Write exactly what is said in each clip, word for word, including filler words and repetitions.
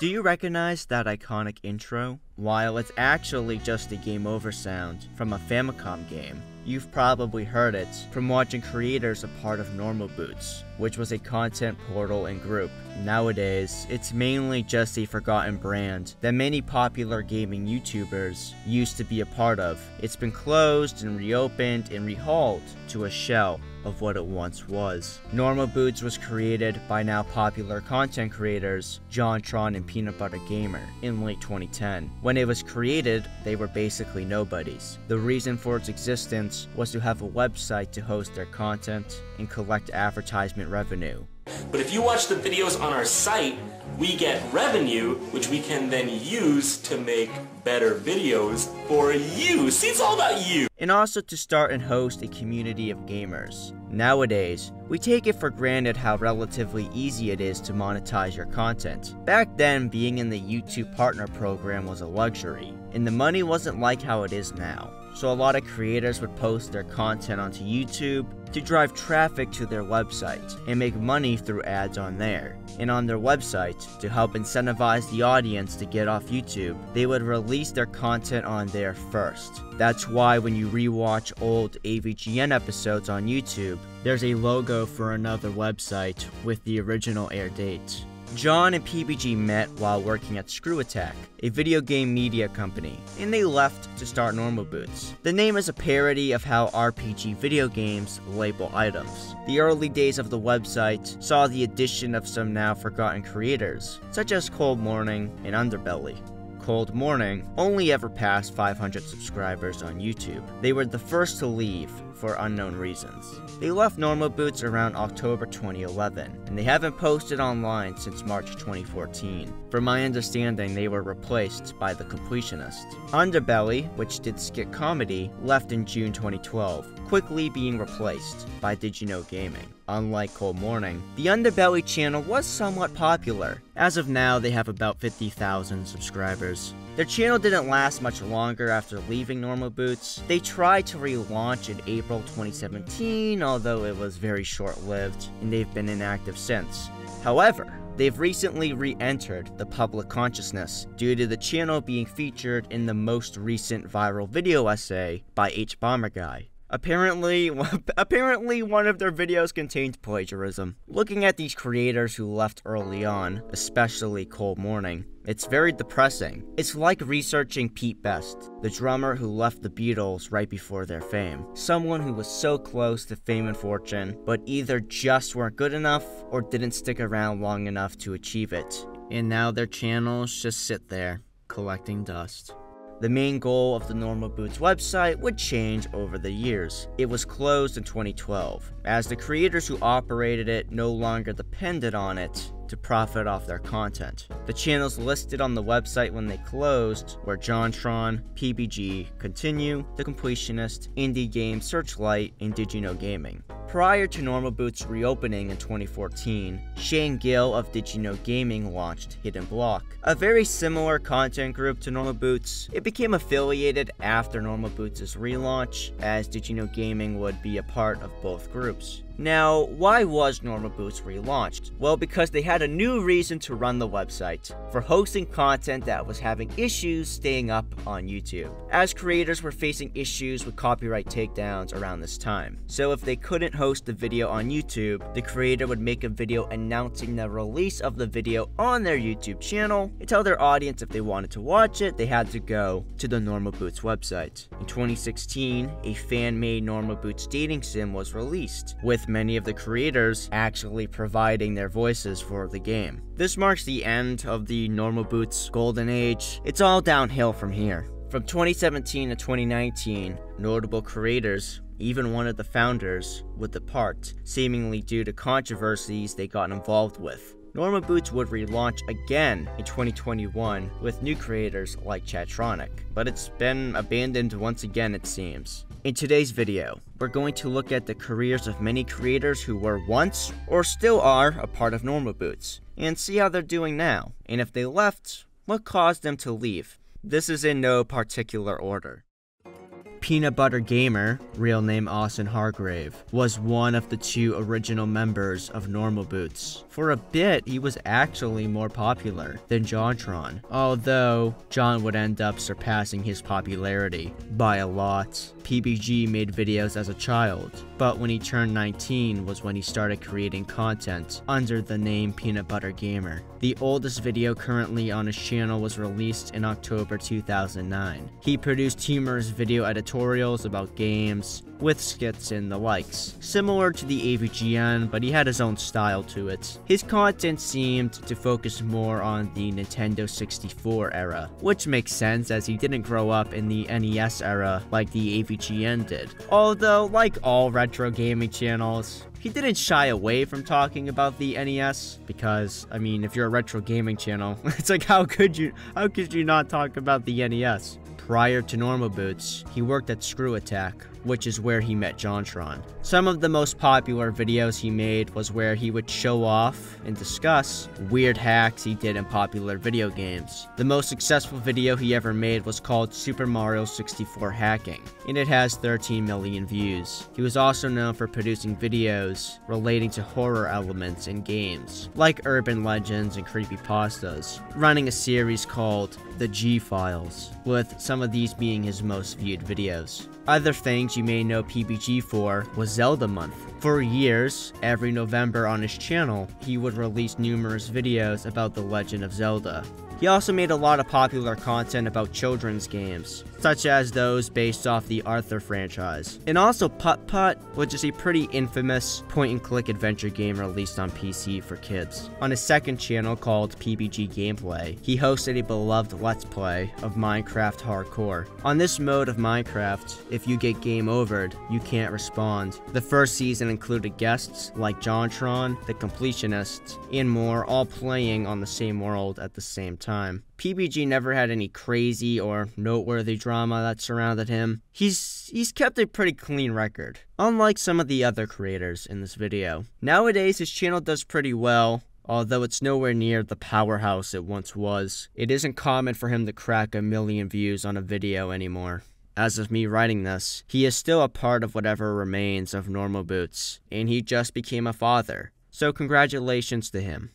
Do you recognize that iconic intro? While it's actually just a game over sound from a Famicom game, you've probably heard it from watching creators a part of Normal Boots, which was a content portal and group. Nowadays, it's mainly just a forgotten brand that many popular gaming YouTubers used to be a part of. It's been closed and reopened and rehauled to a shell of what it once was. Normal Boots was created by now popular content creators JonTron and Peanut Butter Gamer in late twenty ten. When it was created, they were basically nobodies. The reason for its existence was to have a website to host their content and collect advertisement revenue. But if you watch the videos on our site, we get revenue, which we can then use to make better videos for you. See, it's all about you. And also to start and host a community of gamers. Nowadays, we take it for granted how relatively easy it is to monetize your content. Back then, being in the YouTube Partner Program was a luxury, and the money wasn't like how it is now. So a lot of creators would post their content onto YouTube to drive traffic to their website and make money through ads on there. And on their website, to help incentivize the audience to get off YouTube, they would release their content on there first. That's why when you rewatch old A V G N episodes on YouTube, there's a logo for another website with the original air date. John and P B G met while working at Screw Attack, a video game media company, and they left to start Normal Boots. The name is a parody of how R P G video games label items. The early days of the website saw the addition of some now forgotten creators, such as Cold Morning and Underbelly. Cold Morning only ever passed five hundred subscribers on YouTube. They were the first to leave for unknown reasons. They left Normal Boots around October twenty eleven, and they haven't posted online since March twenty fourteen. From my understanding, they were replaced by The Completionist. Underbelly, which did skit comedy, left in June twenty twelve, quickly being replaced by Did You Know Gaming. Unlike Cold Morning, the Underbelly channel was somewhat popular. As of now, they have about fifty thousand subscribers. Their channel didn't last much longer after leaving Normal Boots. They tried to relaunch in April twenty seventeen, although it was very short-lived, and they've been inactive since. However, they've recently re-entered the public consciousness due to the channel being featured in the most recent viral video essay by H Bomber Guy. Apparently, apparently one of their videos contained plagiarism. Looking at these creators who left early on, especially Cold Morning, it's very depressing. It's like researching Pete Best, the drummer who left the Beatles right before their fame. Someone who was so close to fame and fortune, but either just weren't good enough or didn't stick around long enough to achieve it. And now their channels just sit there, collecting dust. The main goal of the Normal Boots website would change over the years. It was closed in twenty twelve, as the creators who operated it no longer depended on it to profit off their content. The channels listed on the website when they closed were JonTron, P B G, Continue, The Completionist, Indie Game Searchlight, and Did You Know Gaming. Prior to Normal Boots reopening in twenty fourteen, Shane Gill of Did You Know Gaming launched Hidden Block, a very similar content group to Normal Boots. It became affiliated after Normal Boots' relaunch, as Did You Know Gaming would be a part of both groups. Now, why was Normal Boots relaunched? Well, because they had a new reason to run the website, for hosting content that was having issues staying up on YouTube, as creators were facing issues with copyright takedowns around this time. So if they couldn't host the video on YouTube, the creator would make a video announcing the release of the video on their YouTube channel and tell their audience if they wanted to watch it, they had to go to the Normal Boots website. In twenty sixteen, a fan-made Normal Boots dating sim was released, with many of the creators actually providing their voices for the game. This marks the end of the Normal Boots golden age. It's all downhill from here. From twenty seventeen to twenty nineteen, notable creators, even one of the founders, would depart, seemingly due to controversies they got involved with. Normal Boots would relaunch again in twenty twenty-one with new creators like ChadTronic, but it's been abandoned once again, it seems. In today's video, we're going to look at the careers of many creators who were once or still are a part of Normal Boots, and see how they're doing now, and if they left, what caused them to leave. This is in no particular order. Peanut Butter Gamer, real name Austin Hargrave, was one of the two original members of Normal Boots. For a bit, he was actually more popular than JonTron, although John would end up surpassing his popularity by a lot. P B G made videos as a child, but when he turned nineteen was when he started creating content under the name Peanut Butter Gamer. The oldest video currently on his channel was released in October two thousand nine. He produced humorous video editorials about games, with skits and the likes, similar to the A V G N, but he had his own style to it. His content seemed to focus more on the Nintendo sixty-four era, which makes sense as he didn't grow up in the N E S era like the A V G N did. Although, like all retro gaming channels, he didn't shy away from talking about the N E S, because, I mean, if you're a retro gaming channel, it's like, how could you, how could you not talk about the N E S? Prior to Normal Boots, he worked at Screw Attack, which is where he met JonTron. Some of the most popular videos he made was where he would show off and discuss weird hacks he did in popular video games. The most successful video he ever made was called Super Mario sixty-four Hacking, and it has thirteen million views. He was also known for producing videos relating to horror elements in games, like urban legends and creepypastas, running a series called The G-Files, with some of these being his most viewed videos. Other things you may know P B G for was Zelda Month. For years, every November on his channel, he would release numerous videos about The Legend of Zelda. He also made a lot of popular content about children's games, such as those based off the Arthur franchise, and also Putt-Putt, which is a pretty infamous point-and-click adventure game released on P C for kids. On his second channel called P B G Gameplay, he hosted a beloved Let's Play of Minecraft Hardcore. On this mode of Minecraft, if you get game overed, you can't respond. The first season included guests like JonTron, The Completionists, and more, all playing on the same world at the same time. time. P B G never had any crazy or noteworthy drama that surrounded him. He's he's kept a pretty clean record, unlike some of the other creators in this video. Nowadays, his channel does pretty well, although it's nowhere near the powerhouse it once was. It isn't common for him to crack a million views on a video anymore. As of me writing this, he is still a part of whatever remains of Normal Boots, and he just became a father, so congratulations to him.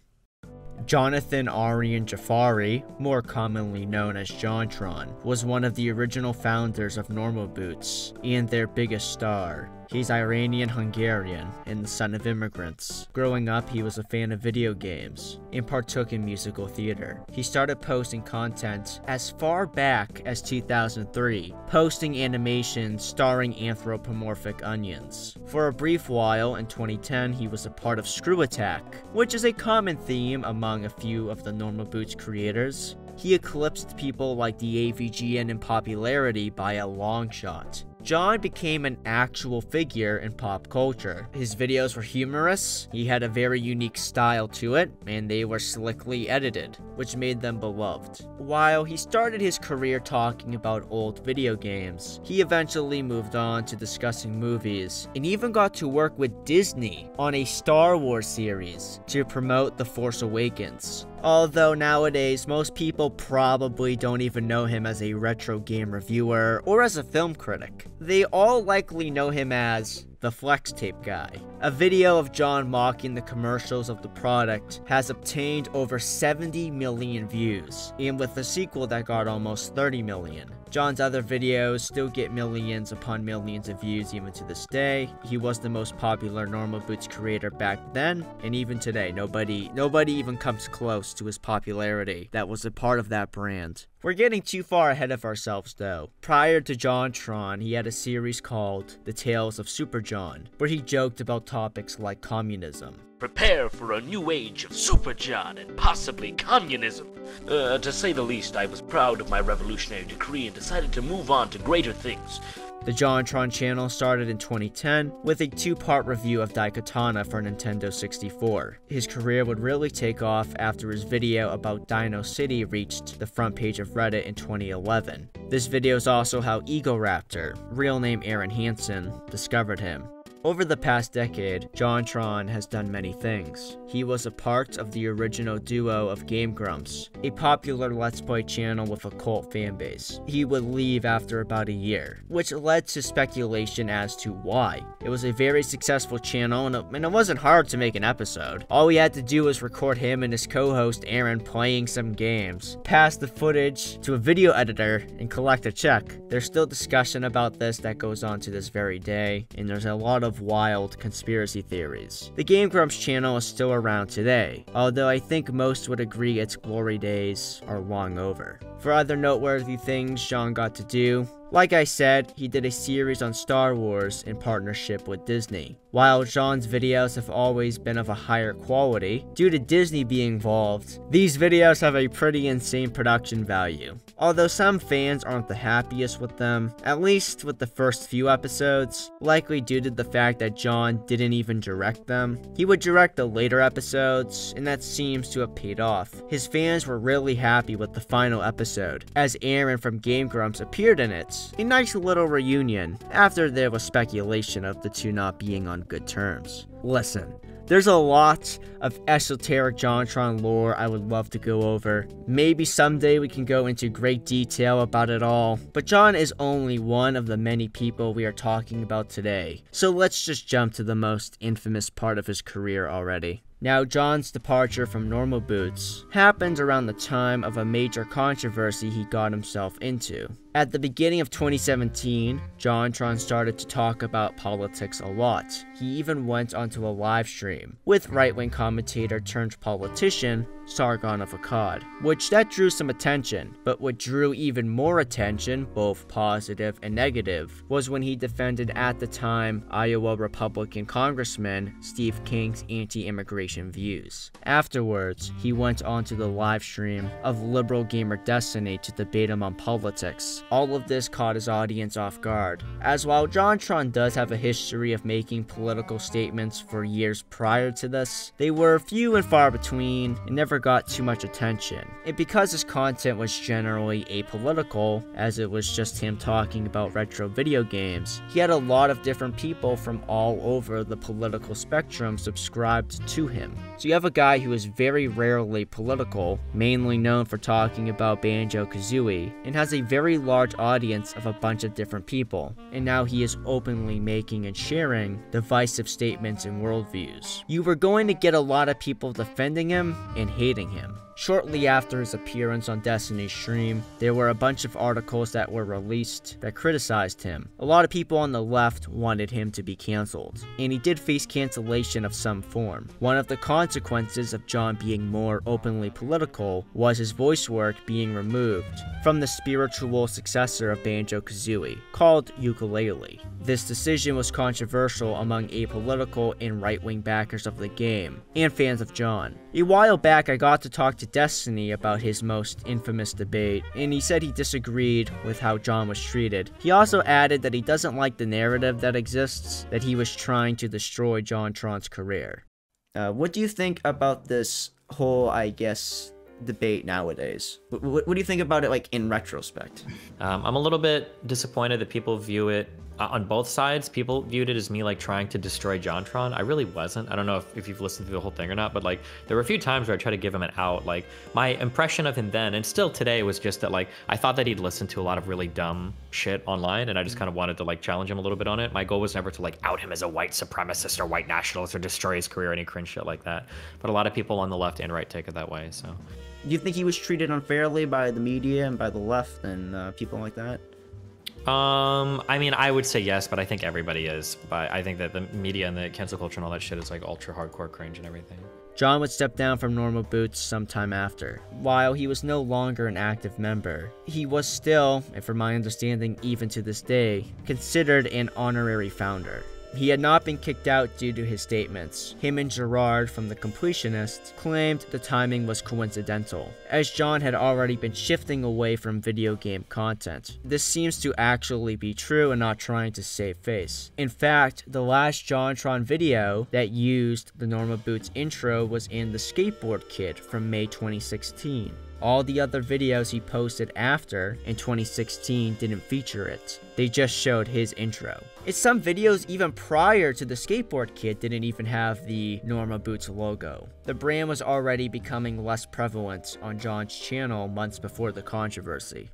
Jonathan Arian Jafari, more commonly known as JonTron, was one of the original founders of Normal Boots and their biggest star. He's Iranian-Hungarian and the son of immigrants. Growing up, he was a fan of video games and partook in musical theater. He started posting content as far back as two thousand three, posting animations starring anthropomorphic onions. For a brief while, in twenty ten, he was a part of Screw Attack, which is a common theme among a few of the Normal Boots creators. He eclipsed people like the A V G N in popularity by a long shot. John became an actual figure in pop culture. His videos were humorous, he had a very unique style to it, and they were slickly edited, which made them beloved. While he started his career talking about old video games, he eventually moved on to discussing movies, and even got to work with Disney on a Star Wars series to promote The Force Awakens. Although nowadays, most people probably don't even know him as a retro game reviewer or as a film critic. They all likely know him as the Flex Tape Guy. A video of John mocking the commercials of the product has obtained over seventy million views, and with the sequel that got almost thirty million. John's other videos still get millions upon millions of views even to this day. He was the most popular Normal Boots creator back then, and even today, nobody, nobody even comes close to his popularity that was a part of that brand. We're getting too far ahead of ourselves though. Prior to JonTron, he had a series called The Tales of Super John, where he joked about topics like communism. Prepare for a new age of Super John and possibly communism. Uh, to say the least, I was proud of my revolutionary decree and decided to move on to greater things. The JonTron channel started in twenty ten with a two-part review of Daikatana for Nintendo sixty-four. His career would really take off after his video about Dino City reached the front page of Reddit in twenty eleven. This video is also how Egoraptor, real name Aaron Hansen, discovered him. Over the past decade, JonTron has done many things. He was a part of the original duo of Game Grumps, a popular Let's Play channel with a cult fanbase. He would leave after about a year, which led to speculation as to why. It was a very successful channel, and it, and it wasn't hard to make an episode. All we had to do was record him and his co-host Aaron playing some games, pass the footage to a video editor, and collect a check. There's still discussion about this that goes on to this very day, and there's a lot of wild conspiracy theories. The Game Grumps channel is still around today, although I think most would agree its glory days are long over. For other noteworthy things John got to do, like I said, he did a series on Star Wars in partnership with Disney. While John's videos have always been of a higher quality, due to Disney being involved, these videos have a pretty insane production value. Although some fans aren't the happiest with them, at least with the first few episodes, likely due to the fact that John didn't even direct them. He would direct the later episodes, and that seems to have paid off. His fans were really happy with the final episode, as Aaron from Game Grumps appeared in it. A nice little reunion, after there was speculation of the two not being on good terms. Listen, there's a lot of esoteric JonTron lore I would love to go over. Maybe someday we can go into great detail about it all, but John is only one of the many people we are talking about today, so let's just jump to the most infamous part of his career already. Now, John's departure from Normal Boots happened around the time of a major controversy he got himself into. At the beginning of twenty seventeen, JonTron started to talk about politics a lot. He even went onto a live stream with right-wing commentator turned politician Sargon of Akkad, which that drew some attention, but what drew even more attention, both positive and negative, was when he defended at the time Iowa Republican Congressman Steve King's anti-immigration views. Afterwards, he went onto the live stream of liberal gamer Destiny to debate him on politics. All of this caught his audience off guard, as while JonTron does have a history of making political statements for years prior to this, they were few and far between and never got too much attention. And because his content was generally apolitical, as it was just him talking about retro video games, he had a lot of different people from all over the political spectrum subscribed to him. So you have a guy who is very rarely political, mainly known for talking about Banjo-Kazooie, and has a very large audience of a bunch of different people, and now he is openly making and sharing divisive statements and worldviews. You were going to get a lot of people defending him and hating him. Shortly after his appearance on Destiny's stream, there were a bunch of articles that were released that criticized him. A lot of people on the left wanted him to be cancelled, and he did face cancellation of some form. One of the consequences of John being more openly political was his voice work being removed from the spiritual successor of Banjo-Kazooie, called Yooka-Laylee. This decision was controversial among apolitical and right-wing backers of the game, and fans of John. A while back, I got to talk to Destiny about his most infamous debate, and he said he disagreed with how John was treated. He also added that he doesn't like the narrative that exists that he was trying to destroy JonTron's career. Uh, what do you think about this whole, I guess, debate nowadays? What, what, what do you think about it, like, in retrospect? Um, I'm a little bit disappointed that people view it uh, on both sides. People viewed it as me, like, trying to destroy JonTron. I really wasn't. I don't know if, if you've listened to the whole thing or not, but, like, there were a few times where I tried to give him an out. Like, my impression of him then, and still today, was just that, like, I thought that he'd listened to a lot of really dumb shit online, and I just kind of wanted to, like, challenge him a little bit on it. My goal was never to, like, out him as a white supremacist or white nationalist or destroy his career or any cringe shit like that. But a lot of people on the left and right take it that way, so... Do you think he was treated unfairly by the media and by the left and uh, people like that? Um, I mean, I would say yes, but I think everybody is. But I think that the media and the cancel culture and all that shit is like ultra hardcore cringe and everything. John would step down from Normal Boots sometime after. While he was no longer an active member, he was still, and from my understanding even to this day, considered an honorary founder. He had not been kicked out due to his statements. Him and Jirard from The Completionist claimed the timing was coincidental, as John had already been shifting away from video game content. This seems to actually be true and not trying to save face. In fact, the last JonTron video that used the Normal Boots intro was in The Skateboard Kid from May twenty sixteen. All the other videos he posted after in twenty sixteen didn't feature it. They just showed his intro. It's some videos even prior to the skateboard kid didn't even have the Normal Boots logo. The brand was already becoming less prevalent on John's channel months before the controversy.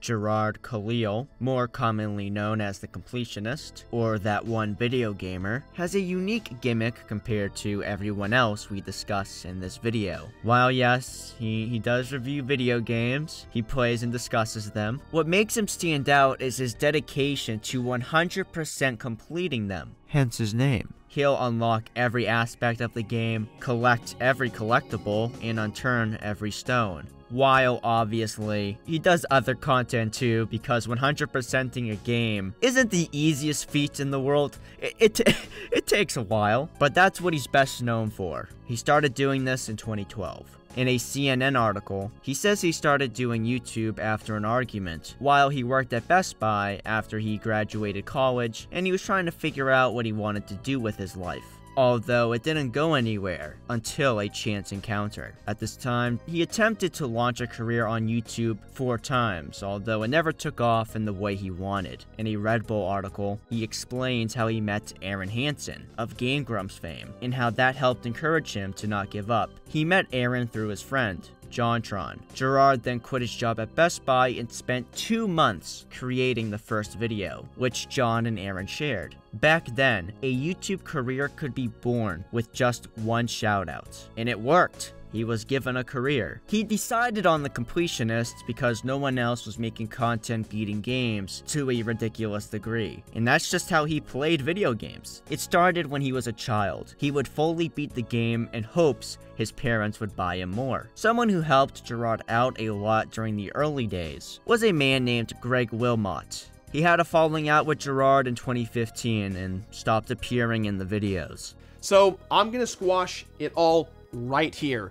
Jirard Khalil, more commonly known as the Completionist, or That One Video Gamer, has a unique gimmick compared to everyone else we discuss in this video. While yes, he, he does review video games, he plays and discusses them, what makes him stand out is his dedication to one hundred percent completing them, hence his name. He'll unlock every aspect of the game, collect every collectible, and unturn every stone. While, obviously, he does other content too, because one hundred percenting a game isn't the easiest feat in the world. It, it, it takes a while, but that's what he's best known for. He started doing this in twenty twelve. In a C N N article, he says he started doing YouTube after an argument, while he worked at Best Buy after he graduated college, and he was trying to figure out what he wanted to do with his life. Although it didn't go anywhere until a chance encounter. At this time, he attempted to launch a career on YouTube four times, although it never took off in the way he wanted. In a Red Bull article, he explains how he met Aaron Hansen, of Game Grumps fame, and how that helped encourage him to not give up. He met Aaron through his friend, JonTron. Jirard then quit his job at Best Buy and spent two months creating the first video, which John and Aaron shared. Back then, a YouTube career could be born with just one shoutout, and it worked. He was given a career. He decided on the Completionist because no one else was making content beating games to a ridiculous degree. And that's just how he played video games. It started when he was a child. He would fully beat the game in hopes his parents would buy him more. Someone who helped Jirard out a lot during the early days was a man named Greg Wilmot. He had a falling out with Jirard in twenty fifteen and stopped appearing in the videos. So I'm gonna squash it all right here.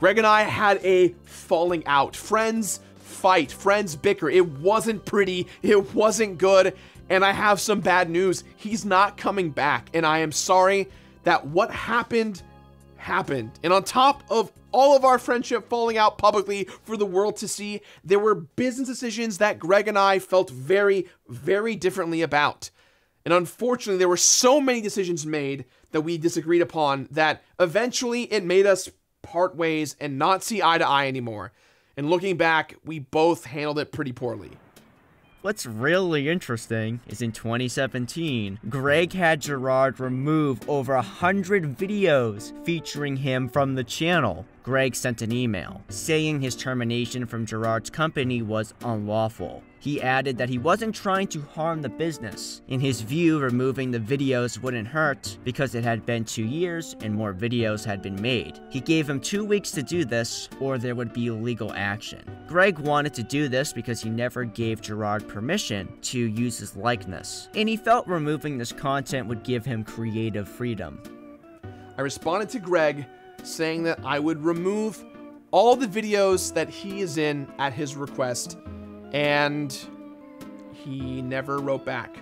Greg and I had a falling out. Friends fight, friends bicker. It wasn't pretty, it wasn't good, and I have some bad news. He's not coming back, and I am sorry that what happened, happened. And on top of all of our friendship falling out publicly for the world to see, there were business decisions that Greg and I felt very, very differently about. And unfortunately, there were so many decisions made that we disagreed upon that eventually it made us part ways and not see eye to eye anymore. And looking back, we both handled it pretty poorly. What's really interesting is in twenty seventeen, Greg had Jirard remove over one hundred videos featuring him from the channel. Greg sent an email saying his termination from Jirard's company was unlawful. He added that he wasn't trying to harm the business. In his view, removing the videos wouldn't hurt because it had been two years and more videos had been made. He gave him two weeks to do this or there would be legal action. Greg wanted to do this because he never gave Jirard permission to use his likeness, and he felt removing this content would give him creative freedom. I responded to Greg saying that I would remove all the videos that he is in at his request, and he never wrote back.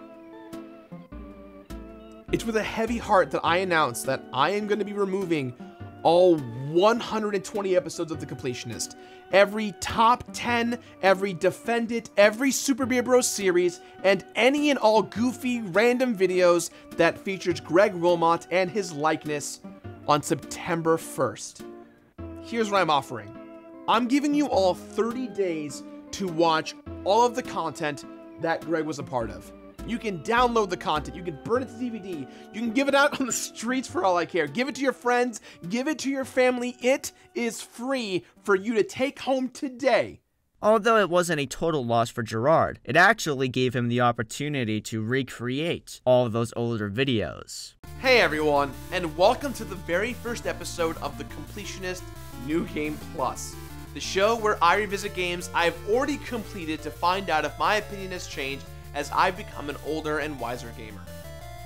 It's with a heavy heart that I announce that I am going to be removing all one hundred twenty episodes of The Completionist. Every top ten, every Defend It, every Super Beer Bros series, and any and all goofy, random videos that features Greg Wilmot and his likeness on September first. Here's what I'm offering. I'm giving you all thirty days to watch all of the content that Greg was a part of. You can download the content, you can burn it to D V D, you can give it out on the streets for all I care, give it to your friends, give it to your family. It is free for you to take home today. Although it wasn't a total loss for Jirard, it actually gave him the opportunity to recreate all those older videos. Hey everyone, and welcome to the very first episode of The Completionist New Game Plus, the show where I revisit games I've already completed to find out if my opinion has changed as I've become an older and wiser gamer.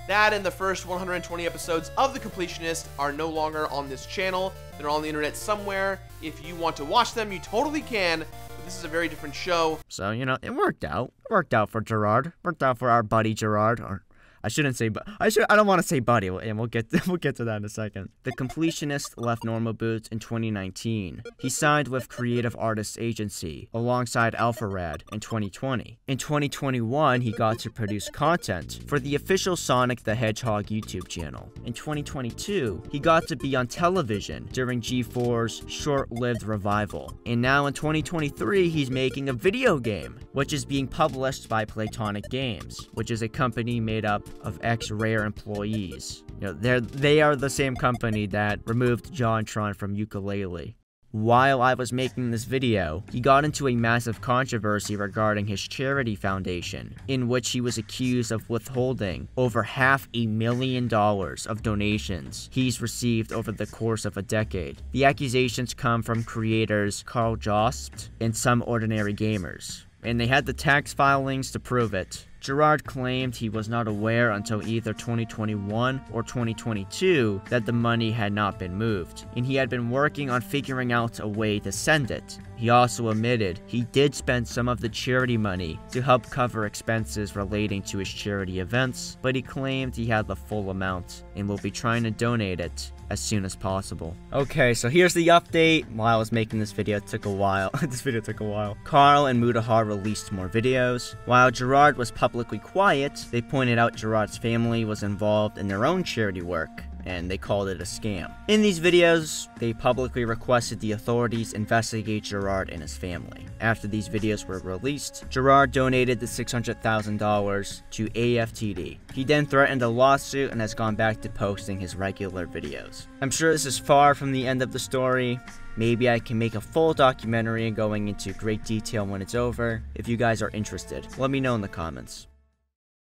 That and the first one hundred twenty episodes of The Completionist are no longer on this channel. They're on the internet somewhere. If you want to watch them, you totally can. This is a very different show. So, you know, it worked out. It worked out for Jirard. Worked out for our buddy Jirard. Or I shouldn't say, but I should. I don't want to say buddy, and we'll get to, we'll get to that in a second. The completionist left Normal Boots in twenty nineteen. He signed with Creative Artists Agency alongside AlphaRad in twenty twenty. In twenty twenty-one, he got to produce content for the official Sonic the Hedgehog YouTube channel. In twenty twenty-two, he got to be on television during G four's short-lived revival. And now in twenty twenty-three, he's making a video game, which is being published by Playtonic Games, which is a company made up of ex-Rare employees. You know, they're, they are the same company that removed JonTron from Yooka-Laylee. While I was making this video, he got into a massive controversy regarding his charity foundation, in which he was accused of withholding over half a million dollars of donations he's received over the course of a decade. The accusations come from creators Karl Jost and Some Ordinary Gamers, and they had the tax filings to prove it. Jirard claimed he was not aware until either twenty twenty-one or twenty twenty-two that the money had not been moved, and he had been working on figuring out a way to send it. He also admitted he did spend some of the charity money to help cover expenses relating to his charity events, but he claimed he had the full amount and will be trying to donate it as soon as possible. Okay, so here's the update. While I was making this video, it took a while. This video took a while. Karl and Mudahar released more videos. While Jirard was publicly quiet, they pointed out Jirard's family was involved in their own charity work, and they called it a scam. In these videos, they publicly requested the authorities investigate Jirard and his family. After these videos were released, Jirard donated the six hundred thousand dollars to A F T D. He then threatened a lawsuit and has gone back to posting his regular videos. I'm sure this is far from the end of the story. Maybe I can make a full documentary going into great detail when it's over. If you guys are interested, let me know in the comments.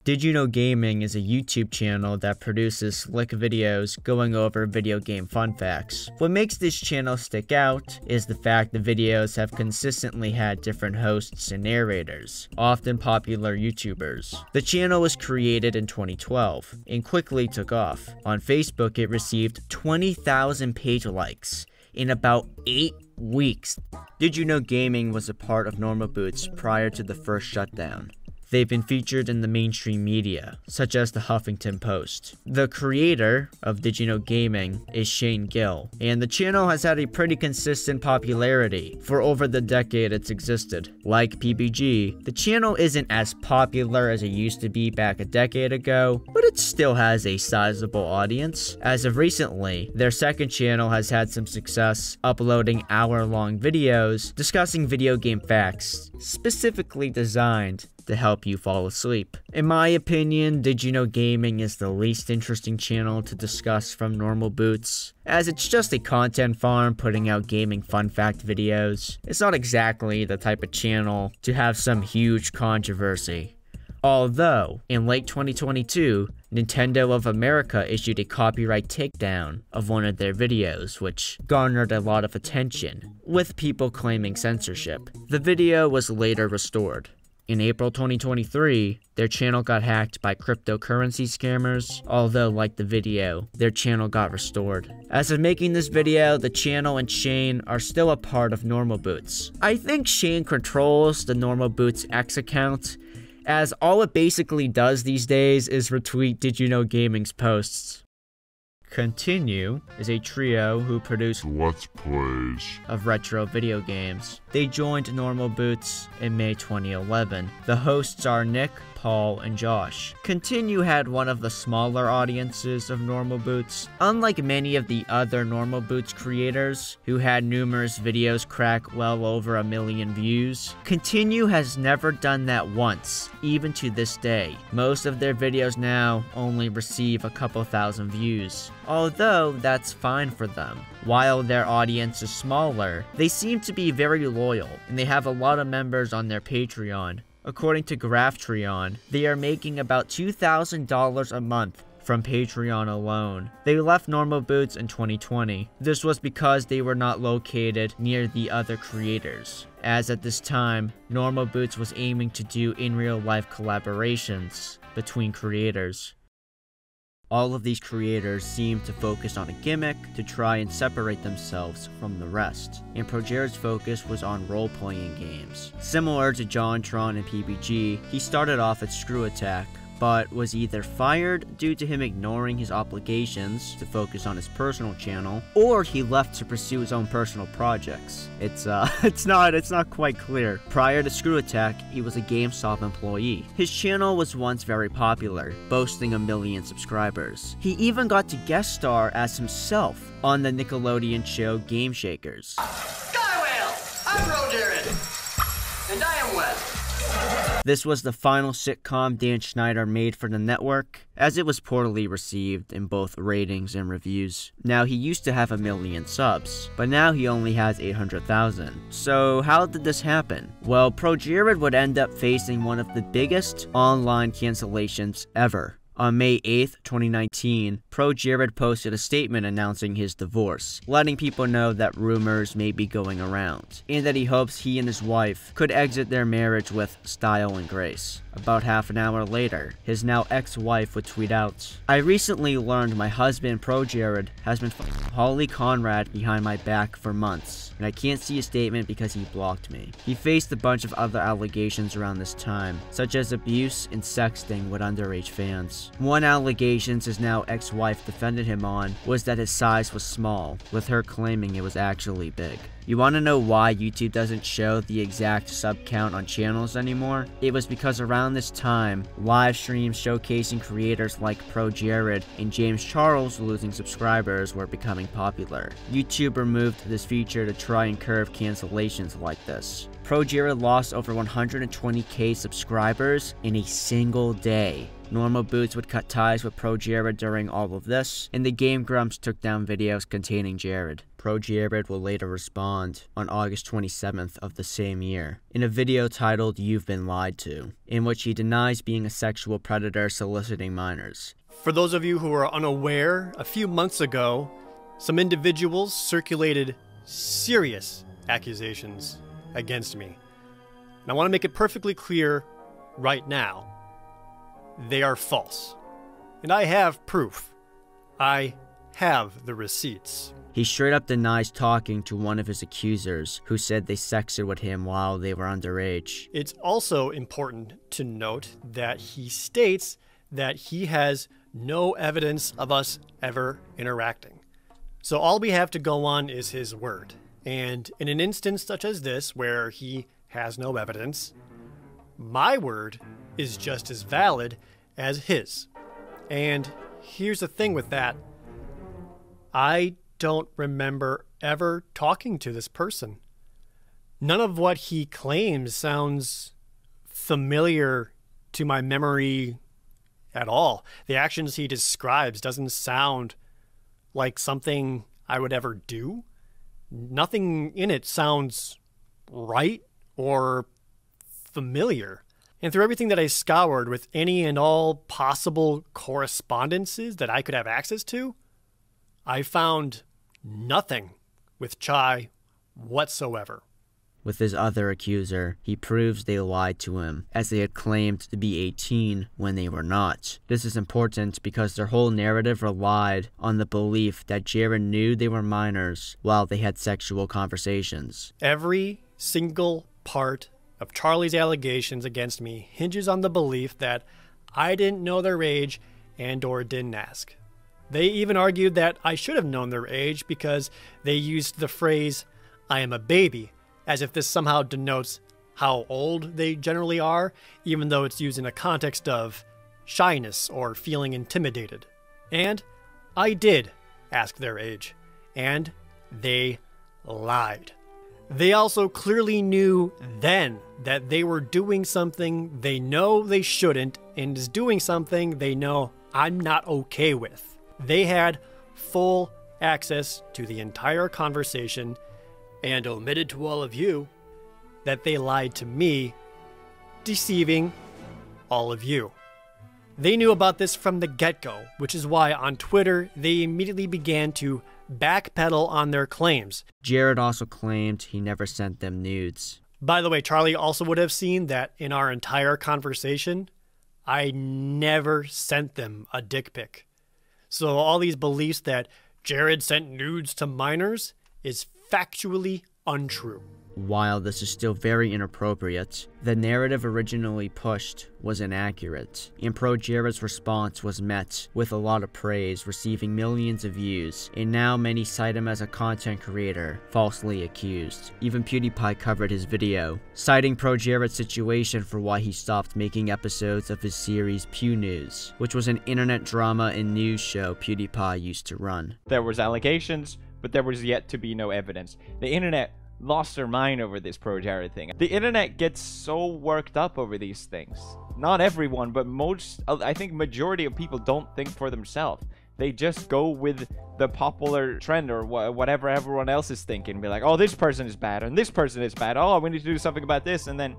Did You Know Gaming is a YouTube channel that produces slick videos going over video game fun facts. What makes this channel stick out is the fact the videos have consistently had different hosts and narrators, often popular YouTubers. The channel was created in twenty twelve and quickly took off. On Facebook, it received twenty thousand page likes in about eight weeks. Did You Know Gaming was a part of Normal Boots prior to the first shutdown. They've been featured in the mainstream media, such as the Huffington Post. The creator of Did You Know Gaming is Shane Gill, and the channel has had a pretty consistent popularity for over the decade it's existed. Like P B G, the channel isn't as popular as it used to be back a decade ago, but it still has a sizable audience. As of recently, their second channel has had some success uploading hour-long videos discussing video game facts, specifically designed to help you fall asleep. In my opinion, Did You Know Gaming is the least interesting channel to discuss from Normal Boots, as it's just a content farm putting out gaming fun fact videos. It's not exactly the type of channel to have some huge controversy. Although, in late twenty twenty-two, Nintendo of America issued a copyright takedown of one of their videos, which garnered a lot of attention, with people claiming censorship. The video was later restored. In April twenty twenty-three, their channel got hacked by cryptocurrency scammers, although like the video, their channel got restored. As of making this video, the channel and Shane are still a part of Normal Boots. I think Shane controls the Normal Boots X account, as all it basically does these days is retweet Did You Know Gaming's posts. Continue is a trio who produce Let's Plays of retro video games. They joined Normal Boots in May twenty eleven. The hosts are Nick, Paul, and Josh. Continue had one of the smaller audiences of Normal Boots. Unlike many of the other Normal Boots creators, who had numerous videos crack well over a million views, Continue has never done that once, even to this day. Most of their videos now only receive a couple thousand views, although that's fine for them. While their audience is smaller, they seem to be very loyal, and they have a lot of members on their Patreon. According to Graftreon, they are making about two thousand dollars a month from Patreon alone. They left Normal Boots in twenty twenty. This was because they were not located near the other creators, as at this time, Normal Boots was aiming to do in-real-life collaborations between creators. All of these creators seem to focus on a gimmick to try and separate themselves from the rest, and ProJared's focus was on role-playing games. Similar to JonTron and P B G, he started off at Screw Attack, but was either fired due to him ignoring his obligations to focus on his personal channel, or he left to pursue his own personal projects. It's uh, it's not, it's not quite clear. Prior to Screw Attack, he was a GameStop employee. His channel was once very popular, boasting a million subscribers. He even got to guest star as himself on the Nickelodeon show Game Shakers. Sky Whale, I'm ProJared, and I am West. This was the final sitcom Dan Schneider made for the network, as it was poorly received in both ratings and reviews. Now, he used to have a million subs, but now he only has eight hundred thousand. So how did this happen? Well, ProJared would end up facing one of the biggest online cancellations ever. On May eighth, twenty nineteen, ProJared posted a statement announcing his divorce, letting people know that rumors may be going around, and that he hopes he and his wife could exit their marriage with style and grace. About half an hour later, his now ex-wife would tweet out, "I recently learned my husband ProJared has been f***ing Holly Conrad behind my back for months, and I can't see his statement because he blocked me." He faced a bunch of other allegations around this time, such as abuse and sexting with underage fans. One allegation his now ex-wife defended him on was that his size was small, with her claiming it was actually big. You want to know why YouTube doesn't show the exact sub count on channels anymore? It was because around this time, live streams showcasing creators like ProJared and James Charles losing subscribers were becoming popular. YouTube removed this feature to try and curb cancellations like this. ProJared lost over one hundred twenty K subscribers in a single day. Normal Boots would cut ties with ProJared during all of this, and the Game Grumps took down videos containing Jared. ProJared will later respond on August twenty-seventh of the same year, in a video titled "You've Been Lied To," in which he denies being a sexual predator soliciting minors. For those of you who are unaware, a few months ago, some individuals circulated serious accusations against me. And I want to make it perfectly clear right now. They are false. And I have proof. I have the receipts. He straight up denies talking to one of his accusers who said they sexted with him while they were underage. It's also important to note that he states that he has no evidence of us ever interacting. So all we have to go on is his word. And in an instance such as this, where he has no evidence, my word is just as valid as his. And here's the thing with that. I don't remember ever talking to this person. None of what he claims sounds familiar to my memory at all. The actions he describes doesn't sound like something I would ever do. Nothing in it sounds right or familiar. And through everything that I scoured with any and all possible correspondences that I could have access to, I found nothing with Chai whatsoever. With his other accuser, he proves they lied to him, as they had claimed to be eighteen when they were not. This is important because their whole narrative relied on the belief that Jared knew they were minors while they had sexual conversations. Every single part of Charlie's allegations against me hinges on the belief that I didn't know their age and or didn't ask. They even argued that I should have known their age because they used the phrase, "I am a baby," as if this somehow denotes how old they generally are, even though it's used in a context of shyness or feeling intimidated. And I did ask their age, and they lied. They also clearly knew then that they were doing something they know they shouldn't and is doing something they know I'm not okay with. They had full access to the entire conversation and omitted to all of you that they lied to me, deceiving all of you. They knew about this from the get-go, which is why on Twitter they immediately began to backpedal on their claims. Jared also claimed he never sent them nudes. By the way, Charlie also would have seen that in our entire conversation, I never sent them a dick pic. So all these beliefs that Jared sent nudes to minors is factually untrue. While this is still very inappropriate, the narrative originally pushed was inaccurate, and ProJared's response was met with a lot of praise, receiving millions of views, and now many cite him as a content creator falsely accused. Even PewDiePie covered his video, citing ProJared's situation for why he stopped making episodes of his series Pew News, which was an internet drama and news show PewDiePie used to run. There was allegations, but there was yet to be no evidence. The internet lost their mind over this ProJared thing. The internet gets so worked up over these things. Not everyone, but most, I think majority of people don't think for themselves. They just go with the popular trend or wh whatever everyone else is thinking. Be like, oh, this person is bad and this person is bad. Oh, we need to do something about this. And then,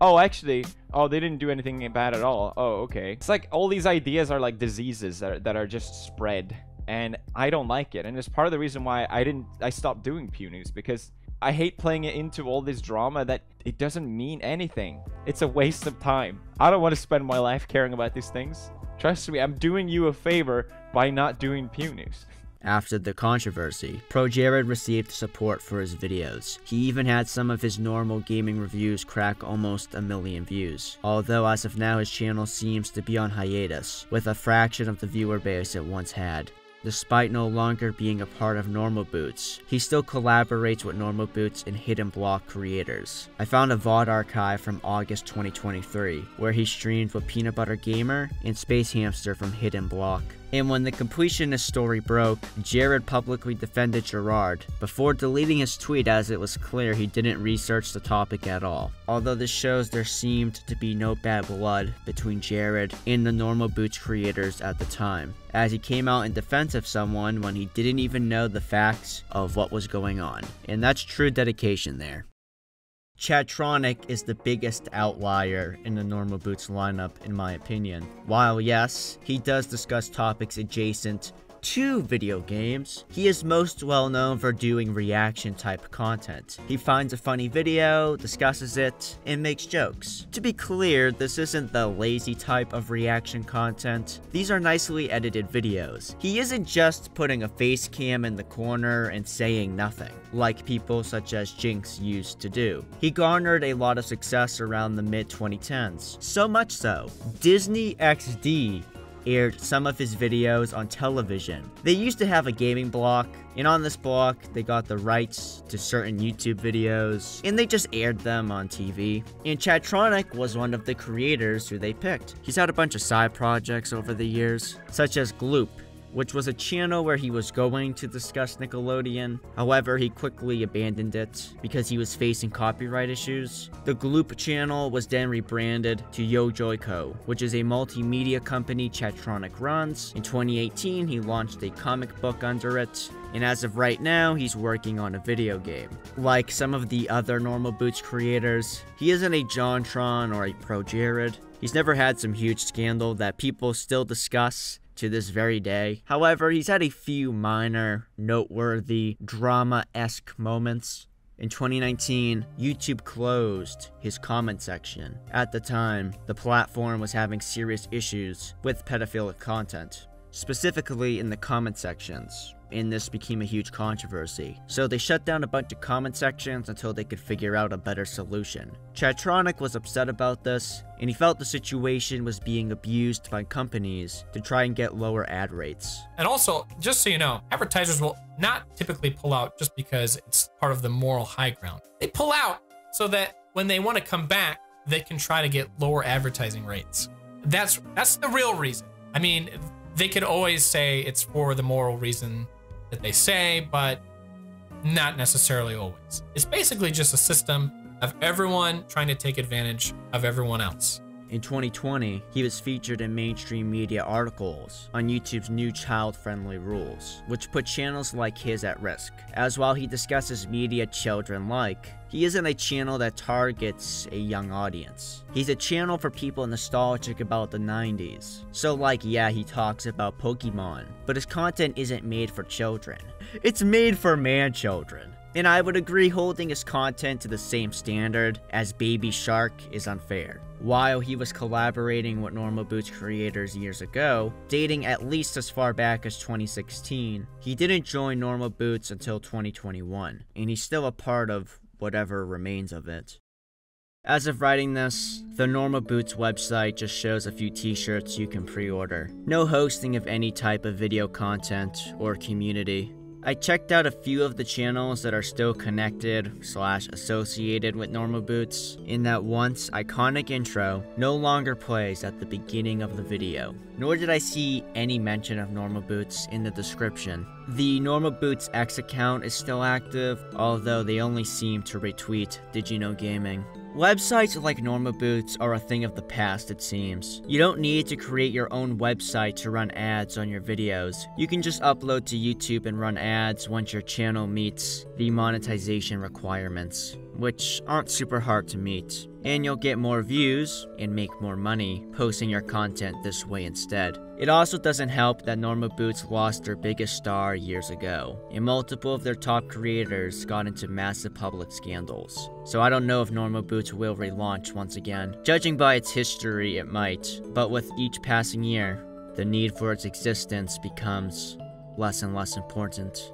oh, actually, oh, they didn't do anything bad at all. Oh, okay. It's like all these ideas are like diseases that are, that are just spread. And I don't like it. And it's part of the reason why I didn't, I stopped doing Pew News, because I hate playing it into all this drama that it doesn't mean anything. It's a waste of time. I don't want to spend my life caring about these things. Trust me, I'm doing you a favor by not doing Pew News. After the controversy, ProJared received support for his videos. He even had some of his normal gaming reviews crack almost a million views, although as of now his channel seems to be on hiatus, with a fraction of the viewer base it once had. Despite no longer being a part of Normal Boots, he still collaborates with Normal Boots and Hidden Block creators. I found a V O D archive from August twenty twenty-three, where he streamed with Peanut Butter Gamer and Space Hamster from Hidden Block. And when the completionist story broke, Jared publicly defended Jirard, before deleting his tweet as it was clear he didn't research the topic at all. Although this shows there seemed to be no bad blood between Jared and the Normal Boots creators at the time, as he came out in defense of someone when he didn't even know the facts of what was going on. And that's true dedication there. ChadTronic is the biggest outlier in the Normal Boots lineup, in my opinion. While yes, he does discuss topics adjacent to video games, he is most well known for doing reaction type content. He finds a funny video, discusses it, and makes jokes. To be clear, this isn't the lazy type of reaction content. These are nicely edited videos. He isn't just putting a face cam in the corner and saying nothing, like people such as Jinx used to do. He garnered a lot of success around the mid twenty tens. So much so, Disney X D aired some of his videos on television. They used to have a gaming block, and on this block, they got the rights to certain YouTube videos, and they just aired them on T V. And ChadTronic was one of the creators who they picked. He's had a bunch of side projects over the years, such as Gloop, which was a channel where he was going to discuss Nickelodeon. However, he quickly abandoned it because he was facing copyright issues. The Gloop channel was then rebranded to YoJoiCo, which is a multimedia company ChadTronic runs. In twenty eighteen, he launched a comic book under it, and as of right now, he's working on a video game. Like some of the other Normal Boots creators, he isn't a JonTron or a ProJared. He's never had some huge scandal that people still discuss to this very day. However, he's had a few minor, noteworthy, drama-esque moments. In twenty nineteen, YouTube closed his comment section. At the time, the platform was having serious issues with pedophilic content, specifically in the comment sections, and this became a huge controversy. So they shut down a bunch of comment sections until they could figure out a better solution. ChadTronic was upset about this, and he felt the situation was being abused by companies to try and get lower ad rates. And also, just so you know, advertisers will not typically pull out just because it's part of the moral high ground. They pull out so that when they want to come back, they can try to get lower advertising rates. That's, that's the real reason. I mean, they could always say it's for the moral reason that they say, but not necessarily always. It's basically just a system of everyone trying to take advantage of everyone else. In twenty twenty, he was featured in mainstream media articles on YouTube's new child-friendly rules, which put channels like his at risk. As while he discusses media children like, he isn't a channel that targets a young audience. He's a channel for people nostalgic about the nineties. So like, yeah, he talks about Pokemon, but his content isn't made for children. It's made for man-children. And I would agree holding his content to the same standard as Baby Shark is unfair. While he was collaborating with Normal Boots creators years ago, dating at least as far back as twenty sixteen, he didn't join Normal Boots until twenty twenty-one, and he's still a part of whatever remains of it. As of writing this, the Normal Boots website just shows a few t-shirts you can pre-order. No hosting of any type of video content or community. I checked out a few of the channels that are still connected slash associated with Normal Boots, in that once iconic intro no longer plays at the beginning of the video, nor did I see any mention of Normal Boots in the description. The Normal Boots X account is still active, although they only seem to retweet Did You Know Gaming. Websites like Normal Boots are a thing of the past, it seems. You don't need to create your own website to run ads on your videos. You can just upload to YouTube and run ads once your channel meets the monetization requirements, which aren't super hard to meet. And you'll get more views and make more money posting your content this way instead. It also doesn't help that Normal Boots lost their biggest star years ago, and multiple of their top creators got into massive public scandals. So I don't know if Normal Boots will relaunch once again. Judging by its history, it might, but with each passing year, the need for its existence becomes less and less important.